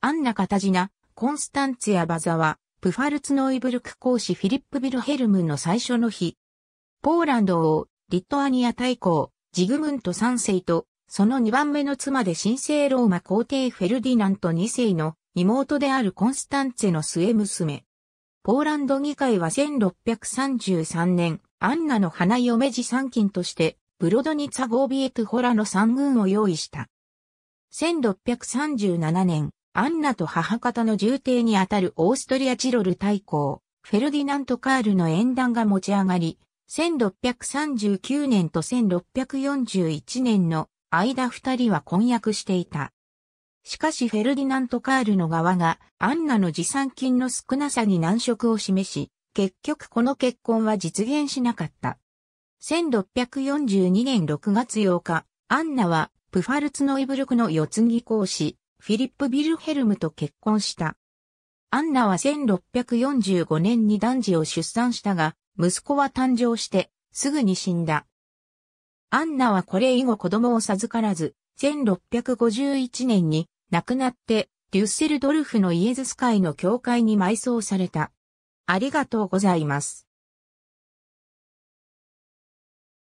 アンナ・カタジナ、コンスタンツィア・バザワ、プファルツノイブルク公使フィリップ・ヴィルヘルムの最初の日。ポーランド王、リトアニア大公、ジグムント3世と、その2番目の妻で神聖ローマ皇帝フェルディナント2世の妹であるコンスタンツェの末娘。ポーランド議会は1633年、アンナの花嫁持参金として、ブロドニツァ・ゴービエトゥホラの3軍を用意した。1637年、アンナと母方の従弟にあたるオーストリア・チロル大公、フェルディナント・カールの縁談が持ち上がり、1639年と1641年の間二人は婚約していた。しかしフェルディナント・カールの側がアンナの持参金の少なさに難色を示し、結局この結婚は実現しなかった。1642年6月8日、アンナはプファルツノイブルクの世継ぎ公使、フィリップ・ヴィルヘルムと結婚した。アンナは1645年に男児を出産したが、息子は誕生してすぐに死んだ。アンナはこれ以後子供を授からず、1651年に亡くなってデュッセルドルフのイエズス会の教会に埋葬された。ありがとうございます。